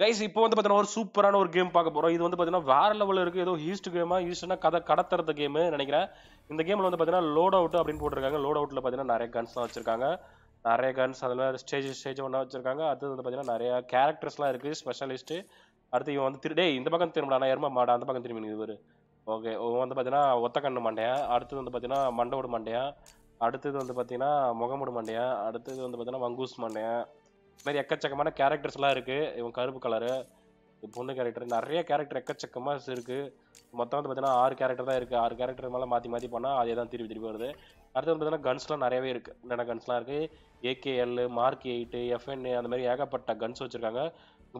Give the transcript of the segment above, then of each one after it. Guys இப்போ வந்து பார்த்தீங்கன்னா ஒரு சூப்பரான ஒரு கேம் பார்க்க போறோம். இது வந்து பார்த்தீங்கன்னா வேற லெவல்ல இருக்கு. ஏதோ ஹீஸ்ட் கேமா, ஹீஸ்ட்னா கதை கடத்துறது கேம் நினைக்கிறேன். இந்த கேம்ல வந்து பார்த்தீங்கன்னா லோட் அவுட் அப்படினு போட்டுருக்காங்க. லோட் அவுட்ல பார்த்தீங்கன்னா நிறைய கன்ஸ்லாம் வச்சிருக்காங்க, நிறைய கன்ஸ் அதுல ஸ்டேஜ் ஒண்ணா வச்சிருக்காங்க. அது வந்து பார்த்தீங்கன்னா நிறைய கேரக்டர்ஸ்லாம் இருக்கு, ஸ்பெஷலிஸ்ட். அடுத்து இவன் வந்து திருடே இந்த பக்கம் திரும்பலாம், எரும மாடா அந்த பக்கம் திரும்பி இவரு. ஓகே, இவன் வந்து பார்த்தீங்கன்னா ஒத்த கண்ணு மண்டையன், அடுத்தது வந்து பார்த்தீங்கன்னா மண்டோடு மண்டையன், அடுத்தது வந்து பார்த்தீங்கன்னா முகமுடு மண்டையன், அடுத்தது வந்து பார்த்தீங்கன்னா மங்கூஸ் மண்டையன். இது மாதிரி எக்கச்சக்கமான கேரக்டர்ஸ்லாம் இருக்குது. இவன் கருப்பு கலரு பொண்ணு கேரக்டர், நிறைய கேரக்டர் எக்கச்சக்கமாக இருக்குது. மொத்தம் வந்து பார்த்தீங்கன்னா 6 கேரக்டர் தான் இருக்குது. 6 கேரக்டர் மேலே மாற்றி மாற்றி பண்ணால் அதே தான் திருப்பி வருது. அடுத்து வந்து பார்த்தீங்கன்னா கன்ஸ்லாம் நிறையவே இருக்குது. என்னென்ன கன்ஸ்லாம் இருக்குது? ஏகேஎல், Mark 8, FN, அந்த மாதிரி ஏகப்பட்ட கன்ஸ் வச்சுருக்காங்க.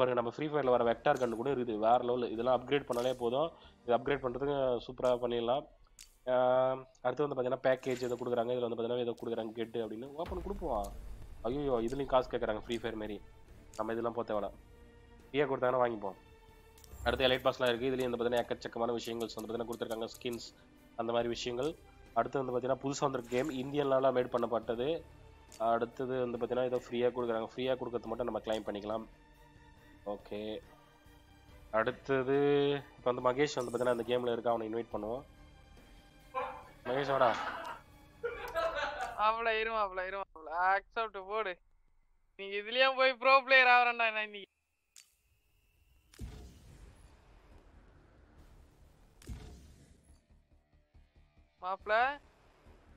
பாருங்க, நம்ம ஃப்ரீ ஃபயரில் வர வெக்டார் கன் கூட இருக்குது. வேறு லெவலில் இதெல்லாம் அப்கிரேட் பண்ணாலே போதும். இது அப்கிரேட் பண்ணுறதுக்கு சூப்பராக பண்ணிடலாம். அடுத்து வந்து பார்த்தீங்கன்னா பேக்கேஜ் இதை கொடுக்குறாங்க. இதில் வந்து பார்த்தீங்கன்னா இதை கொடுக்குறாங்க கெட்டு அப்படின்னு ஓப்பன் கொடுப்போம். ஐயோ, இதுலேயும் காசு கேட்குறாங்க ஃப்ரீ ஃபயர் மாரி. நம்ம இதெல்லாம் போத்த வேலை ஃப்ரீயாக கொடுத்தாங்கன்னா வாங்கிப்போம். அடுத்து எலைட் பாஸ்லாம் இருக்குது. இதுலேயும் வந்து பார்த்தீங்கன்னா எக்கச்சக்கமான விஷயங்கள்ஸ் வந்து பார்த்தீங்கன்னா கொடுத்துருக்காங்க, ஸ்கின்ஸ் அந்த மாதிரி விஷயங்கள். அடுத்து வந்து பார்த்தீங்கன்னா புதுசாக வந்திருக்க கேம், இந்தியன்லாம் மேட் பண்ணப்பட்டது. அடுத்தது வந்து பார்த்தீங்கன்னா இதை ஃப்ரீயாக கொடுக்குறாங்க. ஃப்ரீயாக கொடுக்கறது மட்டும் நம்ம கிளைம் பண்ணிக்கலாம். ஓகே, அடுத்தது இப்போ வந்து மகேஷ் வந்து பார்த்தீங்கன்னா அந்த கேமில் இருக்க, அவனை இன்வைட் பண்ணுவோம். மகேஷ் வாடா. அவளை இருமா, அவளை இருமா, அவளை அக்செப்ட் போடு. நீ இதுலயே போய் ப்ரோ பிளேயர் ஆவறேன்டா இன்னைக்கு. மாப்ள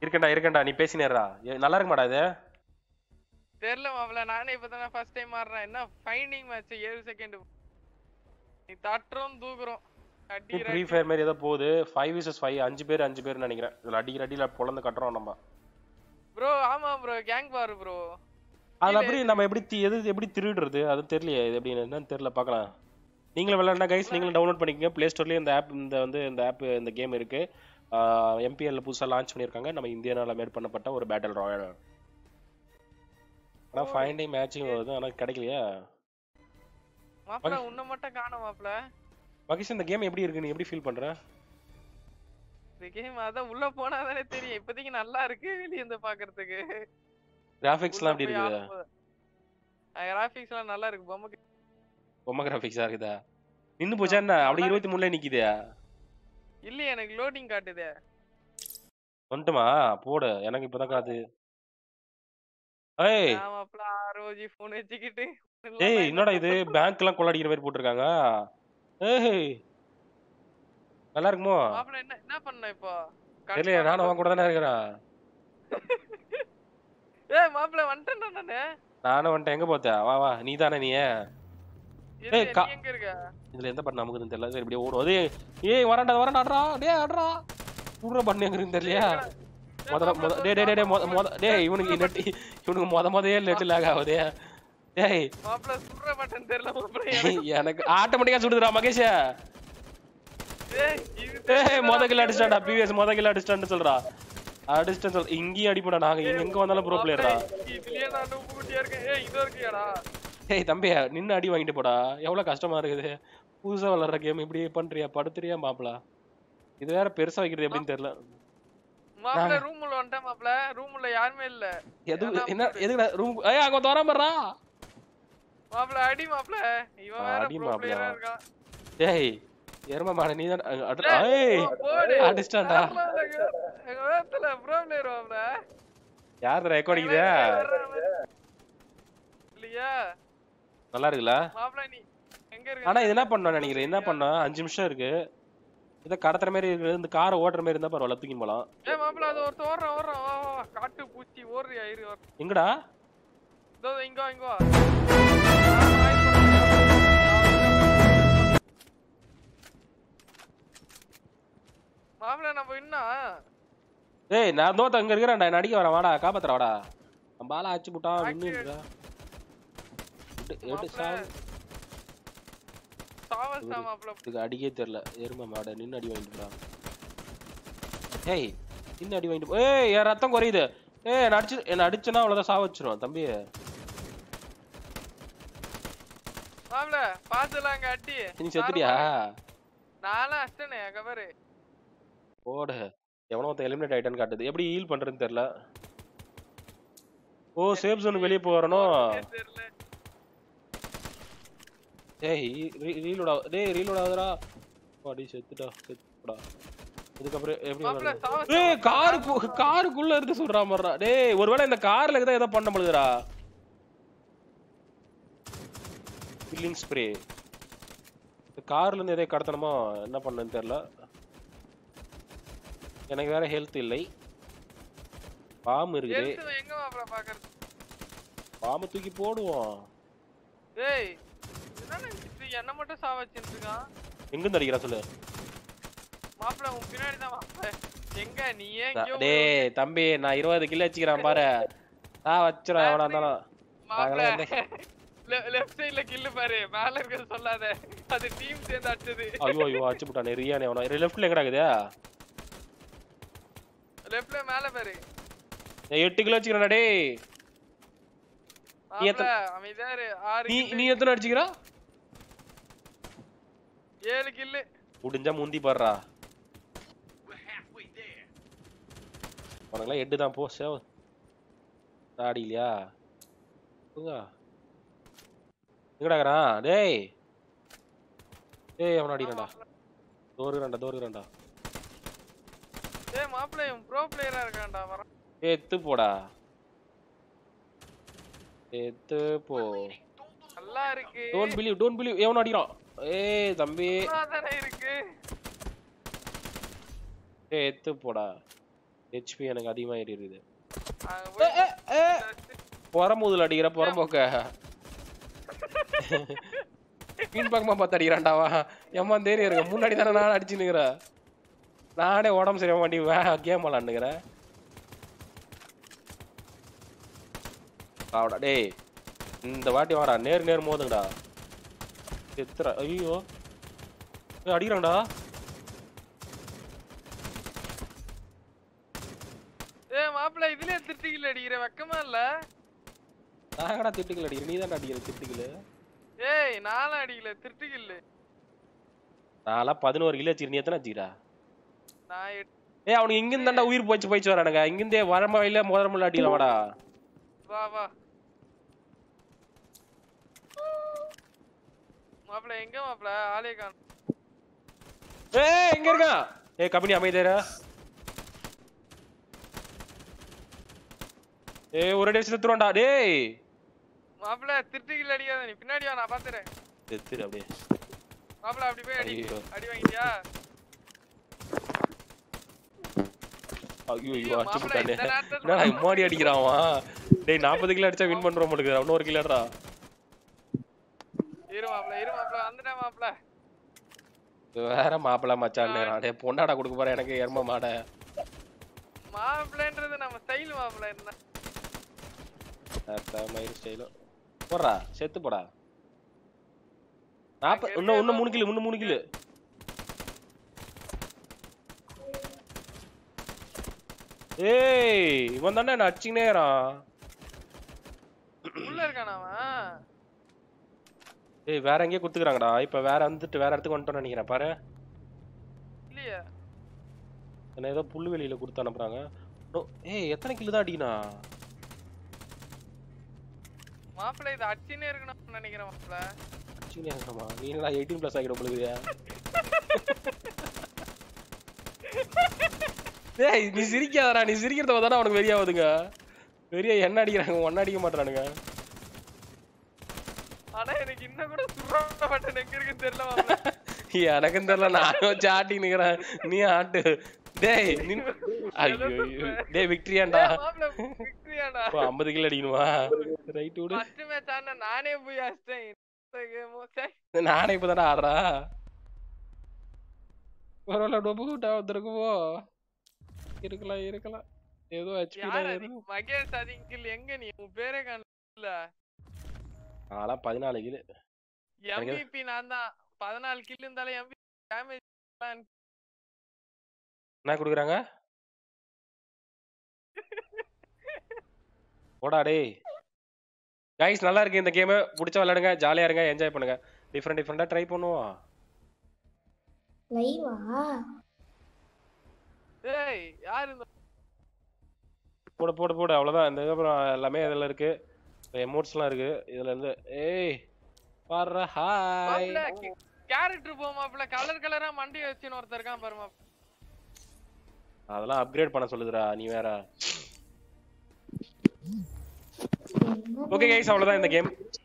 இருக்கடா இருக்கடா, நீ பேசினேடா. நல்லா இருக்க மாடா இது? தெரியல மாப்ள, நானே இப்பதான ஃபர்ஸ்ட் டைம் ஆறறேன். என்ன ஃபைண்டிங் மேட்ச் 7 செகண்ட் நீ தட்றோம் தூக்குறோம். அடி ஃப்ரீ ஃபயர் மாதிரி ஏதோ போகுது. 5 vs 5, 5 பேர் நினைக்கிறேன். இதுல அடிக்கிற அடியில பொளந்து கட்டறோம் நம்ம bro. ஆமா bro, கேங் பார் bro. அது அப்படி நம்ம எப்படி திருடுறது அது தெரியல. இது எப்படி என்னன்னு தெரியல, பார்க்கலாம். நீங்களே விளையாடுங்க गाइस. நீங்களே டவுன்லோட் பண்ணிக்கங்க Play Storeல. இந்த ஆப் இந்த ஆப் இந்த கேம் இருக்கு. MPL புதுசா லான்ச் பண்ணிருக்காங்க. நம்ம இந்தியானால மேட் பண்ணப்பட்ட ஒரு பேட்டில் ராயல். انا ஃபைண்டிங் மேட்சிங் வருது, انا கிடைக்கலையா மாப்ள. உன்ன மட்டும் காணோம் மாப்ள. மகேஷ், இந்த கேம் எப்படி இருக்கு? நீ எப்படி ஃபீல் பண்ற? கேம் அத உள்ள போனா தானே தெரியும். இப்போதைக்கு நல்லா இருக்கு. வெளிய இருந்து பார்க்கிறதுக்கு கிராபிக்ஸ்லாம் எப்படி இருக்கு? கிராபிக்ஸ்லாம் நல்லா இருக்கு. பொம்மை கிராபிக்ஸா இருக்குதா? நின்னு போச்சா என்ன? அப்படியே 23ல நிக்குதே. இல்ல, எனக்கு லோடிங் காட்டுதே. வந்துமா போடு, எனக்கு இப்பதான் காது. ஏய் மாப்ள, ரோஜி ஃபோன் வெச்சிக்கிட்டு. ஏய் என்னடா இது? பேங்க்லாம் கொள்ள அடிக்கிற மாதிரி போட்டுருக்காங்க. ஏய் நல்லா இருக்குமோ மாப்ள? என்ன என்ன பண்ண இப்போ? தெரியல, நானும் அவன் கூட தான இருக்கறேன். ஏய் மாப்ள வந்துட்டேன்டா நானே. நானே வந்துட்டேன். எங்க போத்த? வா வா, நீ தான நீ. ஏய் நீ எங்க இருக்க? இதுல என்ன பண்ண நமக்குன்னு தெரியல. சரி இப்படி ஓடு. ஏய் வரடா வரடா ஆடுறா. டேய் ஆடுறா. புடுற பண்ணி எங்க இருந்து தெரியலையா? முதல்ல டேய் இவனுக்கு நெட் இவனுக்கு முதல்ல நெட் லாக் ஆகுதே. ஏய் மாப்ள சுடுற பட்டன் தெரியல மாப்ள. எனக்கு ஆட்டோமேட்டிக்கா சுடுதுடா மகேஷ். ஏய் மொதகில அடிச்சான்டா. பிவிஎஸ் மொதகில அடிச்சான்னு சொல்றா. அடிச்சான்னு சொல்ற. இங்கேயே அடிபடா. நாங்க எங்க வந்தாலும் ப்ரோ பிளேயரா. இதுலயே நான் கூட்டியா இருக்கேன். ஏய் இது இருக்கேடா. ஏய் தம்பி, நின்னு அடி வாங்கிட்டு போடா. எவ்வளவு கஷ்டமா இருக்குது பூசா வளர்ற கேம். இப்படி பண்றியா படுத்துறியா மாப்ள? இது வேற பெருசா வைக்கிறது எப்படின்னு தெரியல மாப்ள. ரூம் உள்ள வந்தா மாப்ள, ரூம் உள்ள யாருமே இல்ல. எது என்ன எதுக்கு ரூம்? ஏய் அங்க தோரா பண்றா மாப்ள. அடி மாப்ள, இவன் வேற ப்ரோ பிளேயரா இருக்கான். ஏய் எர்மா மாட நீ தான். ஏய் அடிச்சான்டா. எங்க வேத்தல ப்ரோ பிளேயர் வாப்ள. யார் ரெக்கார்டிங் இது? இல்லையா நல்லா இருக்குல மாப்ள? நீ எங்க இருக்க? انا என்ன பண்ணனும் நினைக்கிறேன்? என்ன பண்ணா 5 நிமிஷம் இருக்கு. இத கடத்துற மாதிரி இருக்கு. இந்த காரை ஓட்ற மாதிரி இருந்தா பரவாயில்லை, தூக்கி போலாம். ஏய் மாப்ள, அது ஒரு ஓடுற வா வா. காட்டு பூச்சி ஓடுறியா? இரு வா. எங்கடா? இதோ இங்க இங்க வா. மாப்ள நம்ம என்ன? ஏய் நான் தோத்த அங்க இருக்கறேன்டா. நான் அடிக்க வரேன் வாடா. காபத்ரா வாடா. நம்ம பால அடிச்சு புட்டான். வின்னு இருக்கா? எட்டு சாவஸ்தா மாப்ள. இது அடிக்கே தெரியல. எரும மாட நின்னு அடி வாங்கிடுடா. ஏய் நின்னு அடி வாங்கிடு. ஏய் யார ரத்தம் குறையுது. ஏய் நான் அடிச்சு என்ன அடிச்சனா அவ்வளவுதான் சாவ வச்சிரும் தம்பி. மாப்ள பாத்துலாங்க அடி. நீ செத்துறியா? நானா அஸ்தனே கவரே போட. எவனோ அந்த எலிமினேட் ஐட்டன் காட்டுது. எப்படி ஹீல் பண்றேன்னு தெரியல. ஓ சேஃப் ஜோன் வெளிய போறனோ தெரியல. ஏய் ரீலோட் ஆ டேய் ரீலோட் ஆகுதுடா பாடி செத்துடா செத்துடா இதுக்கு அப்புறம் எப்படி வரணும் டேய் காருக்குள்ள இருந்து சொல்றா மறடா டேய் ஒருவேளை இந்த கார்ல கிட்ட ஏதோ பண்ண முடியலடா கில்லிங் ஸ்ப்ரே இந்த கார்ல இருந்து ஏதோ கடத்தணுமா என்ன பண்ணனும் தெரியல எனக்கு வேற ஹெல்த் இல்லை பாம் இருக்கு ஹெல்த் எங்க மாப்ள பாக்குறது பாம் தூக்கி போடுவோம் ஏய் என்னடா இது என்ன மட்டும் சாவ வச்சிட்டு இருக்கான் எங்க நடிக்குற சொல்ல மாப்ள உன் பின்னாடி தான் மாப்ள எங்க நீ எங்க டேய் தம்பி நான் 20 கிலோ வச்சிக்கிறேன் பாரு நான் வச்சறேன் அவனா தான் மாப்ள லெஃப்ட் சைடுல கில் பாரு மேல இருக்கது சொல்லாத அது டீம் சேர்ந்து அடிச்சது ஐயோ ஐயோ அடிச்சு போட்டானே ரியானே அவனா லெஃப்ட்ல எங்கடா இருக்குதே லெஃப்ட்ல மேல பாரு 8 கிலோ வச்சிக்கிறடா டேய் நீ எத்தனை அமைதாரு 6 நீ எத்தனை அடிச்சிரா 7 கில் முடிஞ்சா முந்தி பாறா அவங்கள ஹெட் தான் போ சேவ தாடிலையா போங்க எங்கடா கரா டேய் டேய் அவன அடிடா தோறுறான்டா ஏய் மாப்ளே ப்ரோ பிளேயரா இருக்கான்டா வர ஏத்து போடா ஏத்து போ நல்லா இருக்கு டோன்ட் பிலீவ் ஏவன அடிக்குறான் ஏய் தம்பி நல்லா இருக்கு ஏத்து போடா HP எனக்கு அதிகமா ஏறிடுது பொறமுதுல அடிக்குற பொறம்போக்க மீன் பக்கமா பாத்து அடிக்குறான்டாவா ஏமா தேறி இருக்கு முன்னாடி தான நான் அடிச்சி நிக்குற நானே ஓடம் சரியா மாட்டி கேம் விளையாடுறேன் ஆவடா டேய் இந்த வாட்டி வாடா நேர் நேர் மோதுங்கடா செத்துற ஐயோ டேய் அடிக்குறான்டா டேய் மாப்ள இதுல திட்டிக்கில அடிக்குற வெக்கமா இல்ல நாங்கடா திட்டிக்கில அடிக்குற நீ தான் அடிக்குற திட்டிக்கில ஏய் நானா அடிக்குல திட்டிக்கில நானா 11 கிலோ வச்சிரு நீ எத்தனை வச்சிரா நான் ஏய் அவனுக்கு இங்க இருந்தான்டா உயிர் போய்ச்சு வரானுங்க இங்க இருந்தே வரமவையில மோதரமல்ல அடிக்குறான்டா வா வா மாப்ள எங்க மாப்ள ஆளே காணோம் ஏய் எங்க இருக்கான் ஏய் கம்பெனி அமைதேரா ஏய் ஒரே டேஸ் செத்துறான்டா டேய் மாப்ள திருட்டிகில அடிக்காத நீ பின்னாடி வா நான் பாத்துறேன் செத்துற அப்படியே மாப்ள அப்படி போய் அடி வாங்கிட்டியா ஐயோ ஐயோ அடிச்சிட்டானே என்னடா மாடி அடிக்குறான்வா டேய் 40 கிலோ அடிச்சா வின் பண்றோம் போலக்குடா இன்னும் 1 கிலோடா இரு மாப்ள வந்துடா மாப்ள வேற மாப்ள மச்சான் டேய் பொண்டாடா கொடுக்க போற எனக்கு எர்ம மாட மாப்ளன்றது நம்ம ஸ்டைல் மாப்ள என்ன அத மயிர் ஸ்டைலோ போறா செத்து போடா 40 இன்னும் 3 கிலோ இன்னும் 3 கிலோ ஏய் இவன் தான நான் அடிச்சினேறா உள்ள இருக்கானே அவன் ஏய் வேற எங்க குத்துக்குறாங்கடா இப்ப வேற வந்துட்டு வேற இடத்துக்கு வந்துட்டோம்னு நினைக்கிறேன் பாரு இல்லையா انا ஏதோ புல்லு வெளியில குத்து அனுப்புறாங்க ஏய் எத்தனை கிலோ தான் அடினா மாப்ள இது அடிச்சினே இருக்கணும்னு நினைக்கிறேன் மாப்ள அடிச்சினே இருக்கமா நீ என்னடா 18+ ஆகிடுற உங்களுக்கு ஏய் நீ சிரிக்காதடா நீ சிரிக்கிறத பார்த்தா அவனுக்கு வெறியா வருதுங்க வெறியா என்ன அடிக்குறாங்க ஒண்ண அடிக்க மாட்டறானுங்க அட எனக்கு இன்ன கூட சுரண்ட பட்டன் எங்க இருக்குன்னு தெரியல மாப்ள எனக்கு தெரியல நான் சாட்டி நிக்கிறேன் நீ ஆட்டு டேய் நீ ஐயோ டேய் விக்டரியாடா மாப்ள விக்டரியாடா 50 கிலோ அடிக்குமா ரைட் விடு ஃபர்ஸ்ட் மேட்ச் ஆனா நானே போய் அடிச்சேன் இந்த கேம் ஓகே நானே இப்போதா ஆடுறா வரல டோபுட்ட வந்திருக்குவோ இருக்கல இருக்கல ஏதோ ஹெச்பி லைன் மகேஷ் அதிங்கில் எங்க நீ உன் பேரே காணல ஆளா 14 கிலோ MVP நான் தான் 14 கிலோ இருந்தால MVP டேமேஜ் என்ன குடுக்குறாங்க போடா டேய் गाइस நல்லா இருக்கு இந்த கேம் புடிச்சா விளையாடுங்க ஜாலியா இருங்க என்ஜாய் பண்ணுங்க டிஃபரண்ட் டிஃபரண்டா ட்ரை பண்ணுவோம் லைவா ஏய் யார் இந்த போடு போடு போடு அவ்வளவுதான் இந்த அப்புறம் எல்லாமே இதெல்லாம் இருக்கு எமோட்ஸ்லாம் இருக்கு இதல இருந்து ஏய் पर हाय कैरेक्टर போமா அப்பள கலர் கலரா மண்டி வெச்சின ஒருத்தர் இருக்கான் பாருமா அதெல்லாம் அப்கிரேட் பண்ண சொல்லுதுடா நீ வேற ஓகே गाइस அவ்வளவுதான் இந்த கேம்